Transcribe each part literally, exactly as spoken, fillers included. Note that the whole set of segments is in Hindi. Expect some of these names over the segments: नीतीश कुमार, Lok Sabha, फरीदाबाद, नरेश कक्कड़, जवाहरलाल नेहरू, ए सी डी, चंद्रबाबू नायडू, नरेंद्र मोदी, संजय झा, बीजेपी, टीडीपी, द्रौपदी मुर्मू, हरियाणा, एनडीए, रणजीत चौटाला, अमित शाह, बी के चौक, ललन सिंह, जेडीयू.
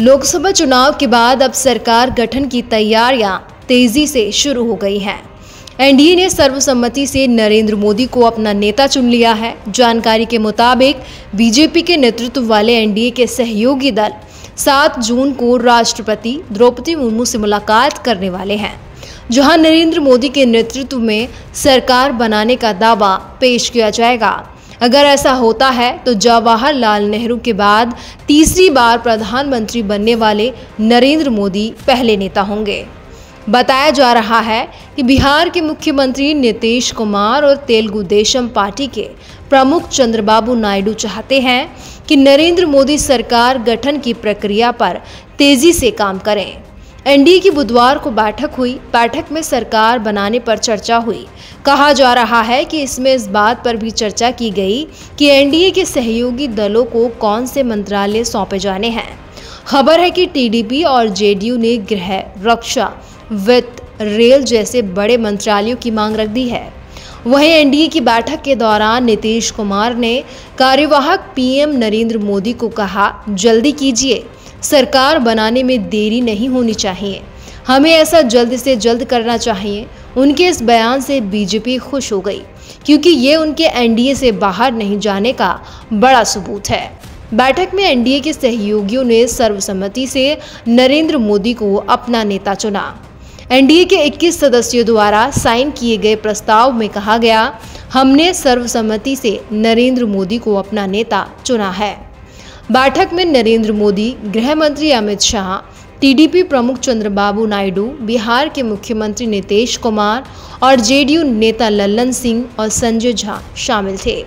लोकसभा चुनाव के बाद अब सरकार गठन की तैयारियां तेजी से शुरू हो गई हैं। एनडीए ने सर्वसम्मति से नरेंद्र मोदी को अपना नेता चुन लिया है। जानकारी के मुताबिक बीजेपी के नेतृत्व वाले एनडीए के सहयोगी दल सात जून को राष्ट्रपति द्रौपदी मुर्मू से मुलाकात करने वाले हैं, जहां नरेंद्र मोदी के नेतृत्व में सरकार बनाने का दावा पेश किया जाएगा। अगर ऐसा होता है तो जवाहरलाल नेहरू के बाद तीसरी बार प्रधानमंत्री बनने वाले नरेंद्र मोदी पहले नेता होंगे। बताया जा रहा है कि बिहार के मुख्यमंत्री नीतीश कुमार और तेलुगु देशम पार्टी के प्रमुख चंद्रबाबू नायडू चाहते हैं कि नरेंद्र मोदी सरकार गठन की प्रक्रिया पर तेजी से काम करें। एनडीए की बुधवार को बैठक हुई। बैठक में सरकार बनाने पर चर्चा हुई। कहा जा रहा है कि इसमें इस बात पर भी चर्चा की गई कि एनडीए के सहयोगी दलों को कौन से मंत्रालय सौंपे जाने हैं। खबर है कि टीडीपी और जेडीयू ने गृह, रक्षा, वित्त, रेल जैसे बड़े मंत्रालयों की मांग रख दी है। वहीं एनडीए की बैठक के दौरान नीतीश कुमार ने कार्यवाहक पीएम नरेंद्र मोदी को कहा, जल्दी कीजिए, सरकार बनाने में देरी नहीं होनी चाहिए, हमें ऐसा जल्द से जल्द करना चाहिए। उनके इस बयान से बीजेपी खुश हो गई, क्योंकि ये उनके एनडीए से बाहर नहीं जाने का बड़ा सबूत है। बैठक में एनडीए के सहयोगियों ने सर्वसम्मति से नरेंद्र मोदी को अपना नेता चुना। एनडीए के इक्कीस सदस्यों द्वारा साइन किए गए प्रस्ताव में कहा गया, हमने सर्वसम्मति से नरेंद्र मोदी को अपना नेता चुना है। बैठक में नरेंद्र मोदी, गृह मंत्री अमित शाह, टीडीपी प्रमुख चंद्रबाबू नायडू, बिहार के मुख्यमंत्री नीतीश कुमार और जेडीयू नेता ललन सिंह और संजय झा शामिल थे।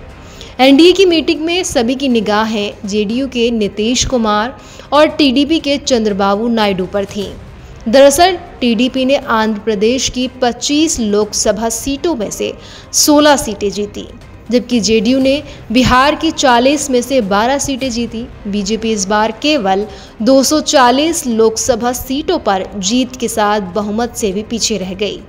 एनडीए की मीटिंग में सभी की निगाहें जेडीयू के नीतीश कुमार और टीडीपी के चंद्रबाबू नायडू पर थीं। दरअसल टीडीपी ने आंध्र प्रदेश की पच्चीस लोकसभा सीटों में से सोलह सीटें जीती, जबकि जेडीयू ने बिहार की चालीस में से बारह सीटें जीती। बीजेपी इस बार केवल दो सौ चालीस लोकसभा सीटों पर जीत के साथ बहुमत से भी पीछे रह गई।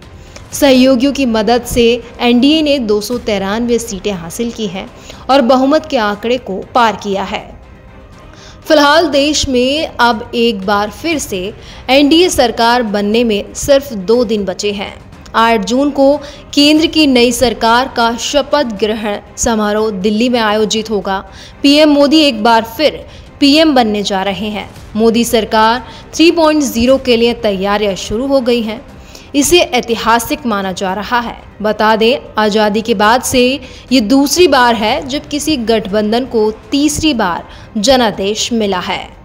सहयोगियों की मदद से एनडीए ने दो सौ तिरानवे सीटें हासिल की हैं और बहुमत के आंकड़े को पार किया है। फिलहाल देश में अब एक बार फिर से एनडीए सरकार बनने में सिर्फ दो दिन बचे हैं। आठ जून को केंद्र की नई सरकार का शपथ ग्रहण समारोह दिल्ली में आयोजित होगा। पीएम मोदी एक बार फिर पीएम बनने जा रहे हैं। मोदी सरकार तीन पॉइंट ज़ीरो के लिए तैयारियां शुरू हो गई हैं। इसे ऐतिहासिक माना जा रहा है। बता दें, आज़ादी के बाद से ये दूसरी बार है जब किसी गठबंधन को तीसरी बार जनादेश मिला है।